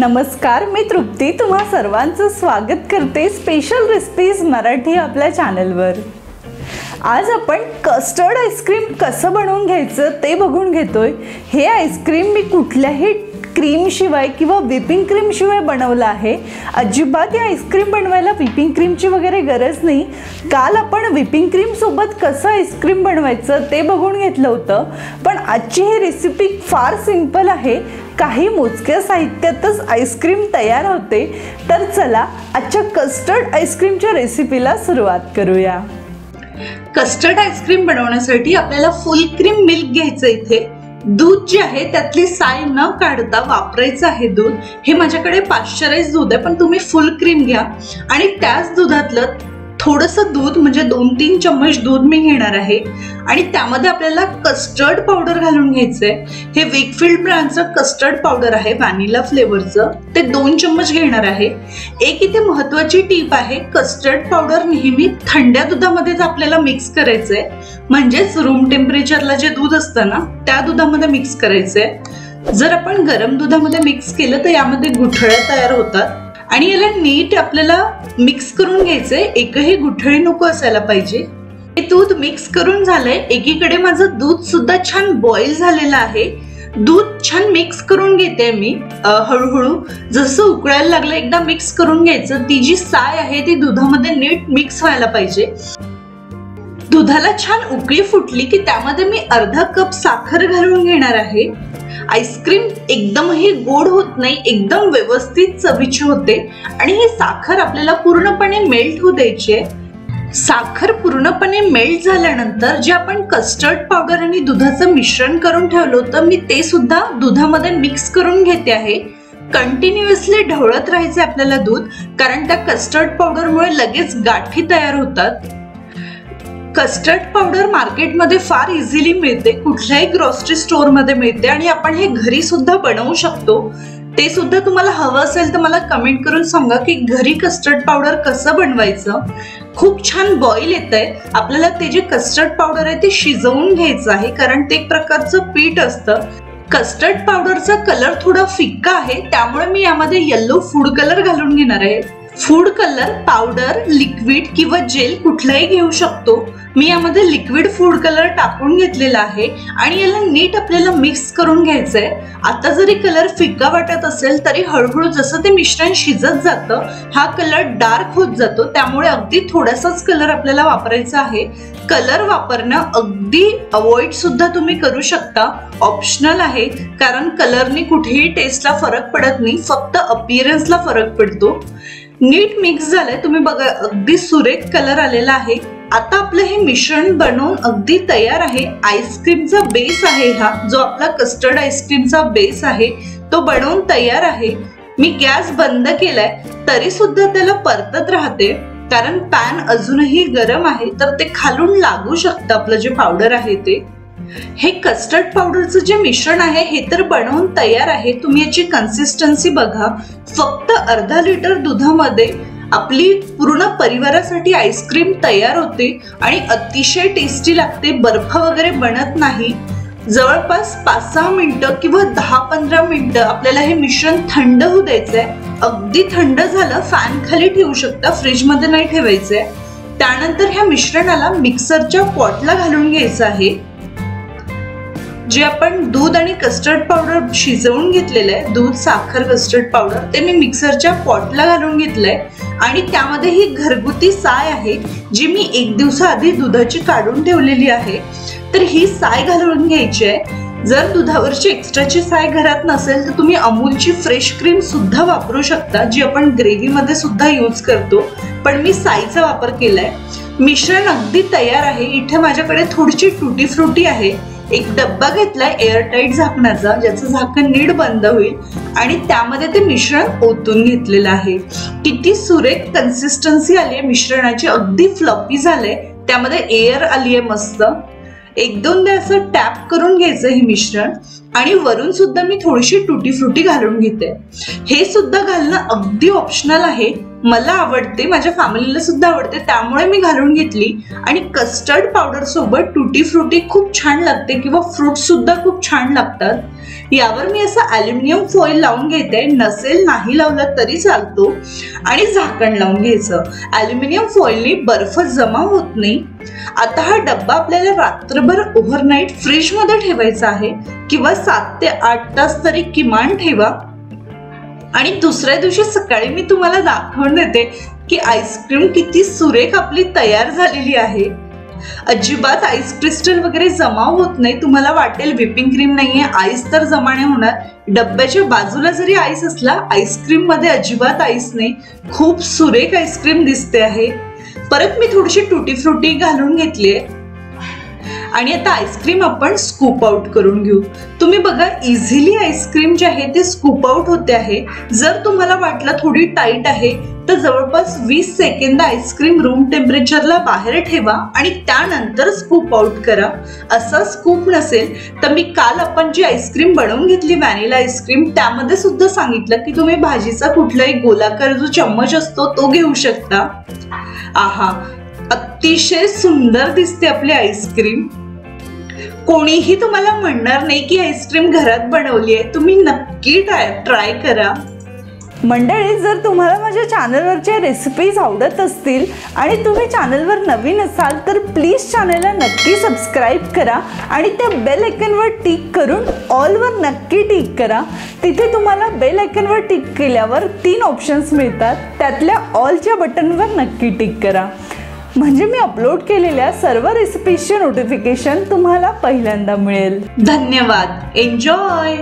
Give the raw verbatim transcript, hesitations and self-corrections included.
नमस्कार, मी तृप्ती तुम्हा सर्वांचं स्वागत करते स्पेशल रेसिपीज मराठी आपल्या चॅनलवर। आज आपण कस्टर्ड आईस्क्रीम कसं बनवून घ्यायचं ते बघून घेतोय। हे आईस्क्रीम मी कुठल्याही क्रीम शिवाय किंवा व्हिपिंग क्रीम शिवाय बनवलं आहे। अजिबात या आईस्क्रीम बनवायला व्हिपिंग क्रीमची वगैरे गरज नाही। काल आपण व्हिपिंग क्रीम सोबत कसं आईस्क्रीम बनवायचं ते बघून घेतलं होतं, पण आजची ही रेसिपी फार सिंपल आहे। काही मोजक्या साहित्यातच आईस्क्रीम तयार होते। तर चला आजच्या कस्टर्ड आईस्क्रीमच्या रेसिपीला सुरुवात करूया। कस्टर्ड आईस्क्रीम बनवण्यासाठी आपल्याला फुल क्रीम मिल्क घ्यायचं। इथे दूध जे आहे त्यातली साय न काढता वापरायचं आहे। दूध हे माझ्याकडे पाश्चराइज दूध आहे, पण तुम्ही फुल क्रीम घ्या। आणि त्याच दुधातलं थोडंसं दूध म्हणजे दोन तीन चम्मच दूध मी घेणार आहे आणि त्यामध्ये आपल्याला कस्टर्ड पावडर घालून घ्यायचंय। हे वेकफील्ड ब्रँडचं कस्टर्ड पावडर आहे व्हॅनिला फ्लेवरचं, ते दोन चम्मच घेणार आहे। एक इथे महत्त्वाची टीप आहे, कस्टर्ड पावडर नेहमी थंड्या दुधामध्येच आपल्याला मिक्स करायचंय, म्हणजेच रूम टेम्परेचरला जे दूध असतं ना त्या दुधामध्ये मिक्स करायचंय। जर आपण गरम दुधामध्ये मिक्स केलं तर यामध्ये गुठळ्या तयार होतात आणि याला नीट आपल्याला मिक्स करून घ्यायचं आहे, एकही गुठळी नको असायला पाहिजे। हे दूध मिक्स करून झालंय। एकीकडे माझं दूध सुद्धा छान बॉईल झालेलं आहे। दूध छान मिक्स करून घेते मी हळूहळू, जसं उकळायला लागलं एकदा मिक्स करून घ्यायचं। ती जी साय आहे ती दुधामध्ये नीट मिक्स व्हायला पाहिजे। दुधाला छान उकळी फुटली की त्यामध्ये मी अर्धा कप साखर घालून घेणार आहे। आईस्क्रीम एकदमही गोड होत नाही, एकदम व्यवस्थित चवीची होते। आणि ही साखर आपल्याला पूर्णपणे मेल्ट होऊ द्यायची आहे। साखर पूर्णपणे मेल्ट झाल्यानंतर जे आपण कस्टर्ड पावडर आणि दुधाचं मिश्रण करून ठेवलं होतं मी ते सुद्धा दुधामध्ये मिक्स करून घेते आहे। कंटिन्युअसली ढवळत राहायचं आपल्याला दूध, कारण त्या कस्टर्ड पावडरमुळे लगेच गाठी तयार होतात। कस्टर्ड पावडर मार्केटमध्ये फार इझिली मिळते, कुठल्याही ग्रोसरी स्टोअरमध्ये मिळते आणि आपण हे घरी सुद्धा बनवू शकतो। ते सुद्धा तुम्हाला हवं असेल तर मला कमेंट करून सांगा की घरी कस्टर्ड पावडर कसं बनवायचं। खूप छान बॉईल येतंय, आपल्याला ते जे कस्टर्ड पावडर आहे ते शिजवून घ्यायचं आहे, कारण ते एक प्रकारचं पीठ असतं। कस्टर्ड पावडरचा कलर थोडा फिक्का आहे, त्यामुळे मी यामध्ये येलो फूड कलर घालून घेणार आहे। फूड कलर पावडर, लिक्विड किंवा जेल कुठलाही घेऊ शकतो। मी यामध्ये लिक्विड फूड कलर टाकून घेतलेला आहे आणि याला नीट आपल्याला मिक्स करून घ्यायचं आहे। आता जरी कलर फिका वाटत असेल तरी हळूहळू जसं ते मिश्रण शिजत जातं हा कलर डार्क होत जातो, त्यामुळे अगदी थोडासाच कलर आपल्याला वापरायचा आहे। कलर वापरणं अगदी अवॉइड सुद्धा तुम्ही करू शकता, ऑप्शनल आहे, कारण कलरने कुठेही टेस्टला फरक पडत नाही, फक्त अपिअरन्सला फरक पडतो। नीट मिक्स झालंय, तुम्ही बघा अगदी सुरेख कलर आलेला आहे। आता आपलं हे मिश्रण बनवून अगदी तयार आहे। आईस्क्रीमचा बेस आहे हा, जो आपला कस्टर्ड आईस्क्रीमचा बेस आहे तो बनवून तयार आहे। मी गॅस बंद केलाय, तरी सुद्धा त्याला परतत राहते, कारण पॅन अजूनही गरम आहे तर ते खालून लागू शकतं आपलं जे पावडर आहे ते। हे कस्टर्ड पावडरचं जे मिश्रण आहे हे तर बनवून तयार आहे। तुम्ही याची कन्सिस्टन्सी बघा, फक्त अर्धा लिटर दुधामध्ये आपली पूर्ण परिवारासाठी आईस्क्रीम तयार होते आणि अतिशय टेस्टी लागते। बर्फ वगैरे बनत नाही। जवळपास पाच सहा मिनटं किंवा दहा पंधरा मिनटं आपल्याला हे मिश्रण थंड होऊ द्यायचं आहे। अगदी थंड झालं फॅन खाली ठेवू शकता, फ्रीजमध्ये नाही ठेवायचं आहे। त्यानंतर ह्या मिश्रणाला मिक्सरच्या पॉटला घालून घ्यायचं आहे। जे आपण दूध आणि कस्टर्ड पावडर शिजवून घेतलेलं आहे, दूध साखर कस्टर्ड पावडर, ते मी मिक्सरच्या पॉटला घालून घेतलंय आणि त्यामध्ये ही घरगुती साय आहे जी मी एक दिवसाआधी दुधाची काढून ठेवलेली आहे, तर ही साय घालून घ्यायची आहे। जर दुधावरची एक्स्ट्राची साय घरात नसेल तर तुम्ही अमूलची फ्रेश क्रीम सुद्धा वापरू शकता, जी आपण ग्रेव्हीमध्ये सुद्धा यूज करतो, पण मी सायचा वापर केलाय। मिश्रण अगदी तयार आहे। इथे माझ्याकडे थोडीशी टुटी फ्रुटी आहे, एक डब्बा घेतलाय एअरटाईट झाकणाचा, ज्याचं झाकण नीट बंद होईल, आणि त्यामध्ये ते मिश्रण ओतून घेतलेलं आहे। किती सुरेख कन्सिस्टन्सी आली आहे मिश्रणाची, अगदी फ्लफी झालंय, त्यामध्ये एअर आली आहे मस्त। एक दोनदा असं टॅप करून घ्यायचं हे मिश्रण आणि वरून सुद्धा मी थोडीशी टुटी फ्रुटी घालून घेते। हे सुद्धा घालणं अगदी ऑप्शनल आहे, मला आवडते, माझ्या फॅमिलीला सुद्धा आवडते, त्यामुळे मी घालून घेतली। आणि कस्टर्ड पावडर सोबत टुटी फ्रुटी खूप छान लागते किंवा फ्रूट सुद्धा खूप छान लागतात। यावर मी असा ॲल्युमिनियम फॉइल लावून घेते, नसेल नाही लावला तरी चालतो, आणि झाकण लावून घ्यायचं। ॲल्युमिनियम फॉइलने बर्फ जमा होत नाही। आता हा डब्बा आपल्याला रात्रभर ओव्हरनाईट फ्रीजमध्ये ठेवायचा आहे किंवा सात ते आठ तास तरी किमान ठेवा। आणि दुसऱ्या दिवशी सकाळी मी तुम्हाला दाखवून देते की आईस्क्रीम किती सुरेख आपली तयार झालेली आहे। अजिबात आईस क्रिस्टल वगैरे जमा होत नाही। तुम्हाला वाटेल व्हिपिंग क्रीम नाहीये, आईस तर जमा नाही होणार। डब्याच्या बाजूला जरी आईस असला, आईस्क्रीम मध्ये अजिबात आईस नाही। खूप सुरेख आईस्क्रीम दिसते आहे। परत मी थोडीशी टुटी फ्रुटी घालून घेतली आहे आणि आता आईस्क्रीम आपण स्कूप आउट करून घेऊ। तुम्ही बघा इझिली आईस्क्रीम जे आहे ते स्कूप आउट होते आहे। जर तुम्हाला वाटलं थोडी टाईट आहे तर जवळपास वीस सेकंद आईस्क्रीम रूम टेम्परेचरला बाहेर ठेवा आणि त्यानंतर स्कूप आउट करा। असा स्कूप नसेल तर मी काल आपण जी आईस्क्रीम बनवून घेतली व्हॅनिला आईस्क्रीम, त्यामध्ये सुद्धा सांगितलं की तुम्ही भाजीचा कुठलाही गोलाकार जो चम्मच असतो तो घेऊ शकता। आहा, अतिशय सुंदर दिसते आपली आईस्क्रीम। कोणीही तुम्हाला म्हणणार नाही की आईस्क्रीम घरात बनवली आहे। तुम्ही नक्की ट्राय करा। मंडळी, जर तुम्हाला माझ्या चॅनलवरच्या रेसिपीज आवडत असतील आणि तुम्ही चॅनलवर नवीन असाल तर प्लीज चॅनलला नक्की सबस्क्राईब करा आणि त्या बेल आयकॉनवर टिक करून ऑलवर नक्की टिक करा। तिथे तुम्हाला बेल आयकॉनवर टिक केल्यावर तीन ऑप्शन्स मिळतात, त्यातल्या ऑलच्या बटनवर नक्की टिक करा म्हणजे मी अपलोड केलेल्या सर्व रेसिपीजचे नोटिफिकेशन तुम्हाला पहिल्यांदा मिळेल। धन्यवाद, एन्जॉय।